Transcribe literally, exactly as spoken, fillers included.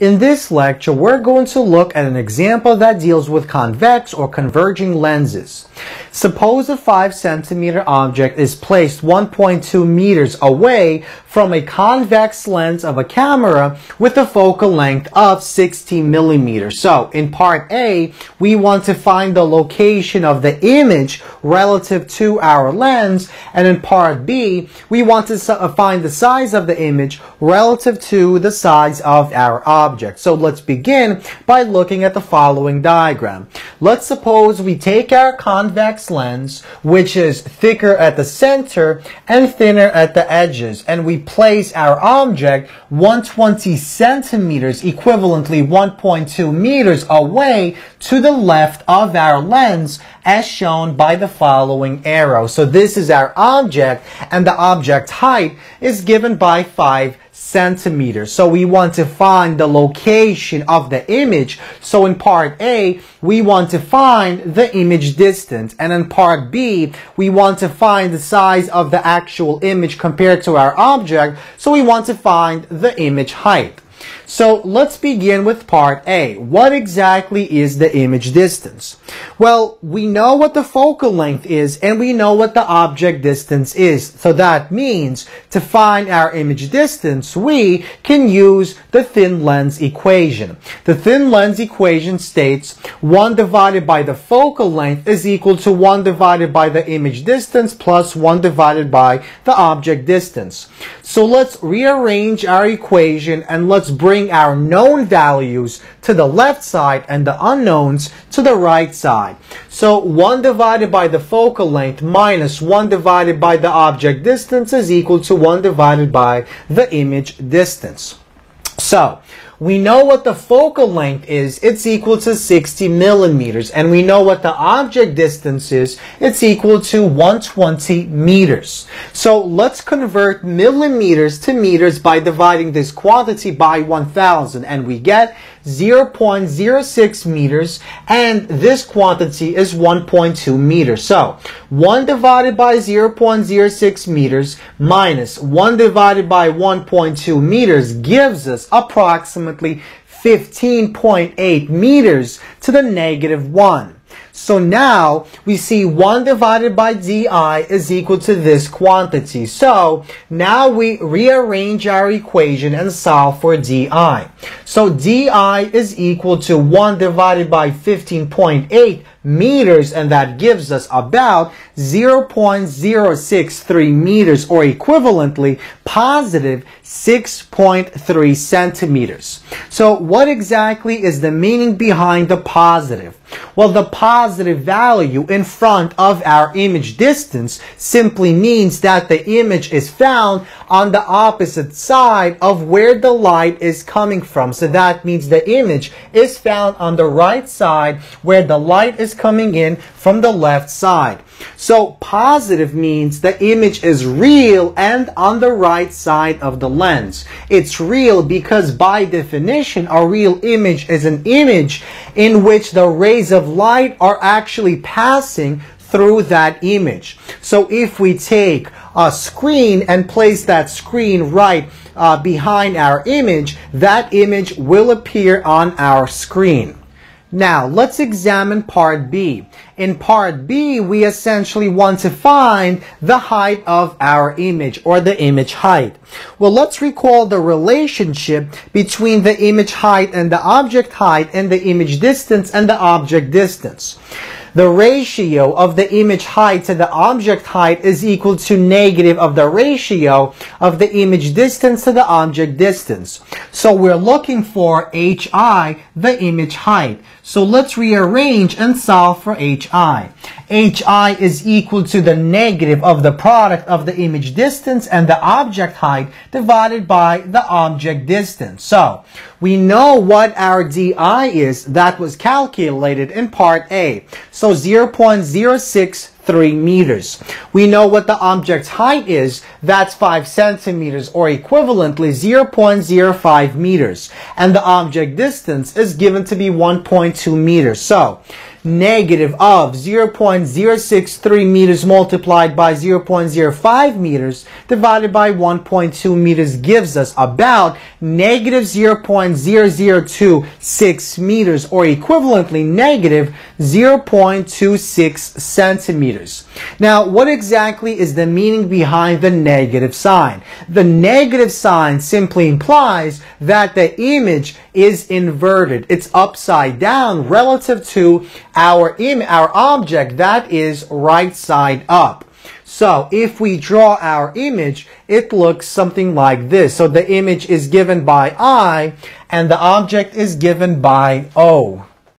In this lecture, we're going to look at an example that deals with convex or converging lenses. Suppose a five centimeter object is placed one point two meters away from a convex lens of a camera with a focal length of sixty millimeters. So, in part A, we want to find the location of the image relative to our lens, and in part B, we want to find the size of the image relative to the size of our object. So let's begin by looking at the following diagram. Let's suppose we take our convex lens, which is thicker at the center and thinner at the edges, and we place our object one hundred twenty centimeters, equivalently one point two meters away to the left of our lens, as shown by the following arrow. So this is our object, and the object height is given by five centimeters. So we want to find the location of the image. So in part A, we want to find the image distance, and in part B, we want to find the size of the actual image compared to our object. So we want to find the image height. So let's begin with part A. What exactly is the image distance? Well, we know what the focal length is and we know what the object distance is. So that means to find our image distance, we can use the thin lens equation. The thin lens equation states one divided by the focal length is equal to one divided by the image distance plus one divided by the object distance. So let's rearrange our equation and let's bring our known values to the left side and the unknowns to the right side. So one divided by the focal length minus one divided by the object distance is equal to one divided by the image distance. So we know what the focal length is, it's equal to sixty millimeters, and we know what the object distance is, it's equal to one hundred twenty meters. So let's convert millimeters to meters by dividing this quantity by one thousand, and we get zero point zero six meters, and this quantity is one point two meters. So one divided by zero point zero six meters minus one divided by one point two meters gives us approximately fifteen point eight meters to the negative one. So now we see one divided by D I is equal to this quantity. So now we rearrange our equation and solve for D I. So D I is equal to one divided by fifteen point eight meters, and that gives us about zero point zero six three meters, or equivalently positive six point three centimeters. So what exactly is the meaning behind the positive? Well, the positive value in front of our image distance simply means that the image is found on the opposite side of where the light is coming from. So that means the image is found on the right side where the light is coming in from the left side. So positive means the image is real and on the right side of the lens. It's real because by definition, a real image is an image in which the rays of light are actually passing through that image. So if we take a screen and place that screen right uh, behind our image, that image will appear on our screen. Now, let's examine part B. In part B, we essentially want to find the height of our image, or the image height. Well, let's recall the relationship between the image height and the object height, and the image distance and the object distance. The ratio of the image height to the object height is equal to negative of the ratio of the image distance to the object distance. So we're looking for H I, the image height. So let's rearrange and solve for H I. H I is equal to the negative of the product of the image distance and the object height divided by the object distance. So we know what our D I is. That was calculated in part A. So zero point zero six three three meters. We know what the object's height is. That's five centimeters, or equivalently zero point zero five meters. And the object distance is given to be one point two meters. So negative of zero point zero six three meters multiplied by zero point zero five meters divided by one point two meters gives us about negative zero point zero zero two six meters, or equivalently negative zero point two six centimeters. Now, what exactly is the meaning behind the negative sign? The negative sign simply implies that the image is inverted. It's upside down relative to our im- our object that is right side up. So if we draw our image, it looks something like this. So the image is given by I and the object is given by O.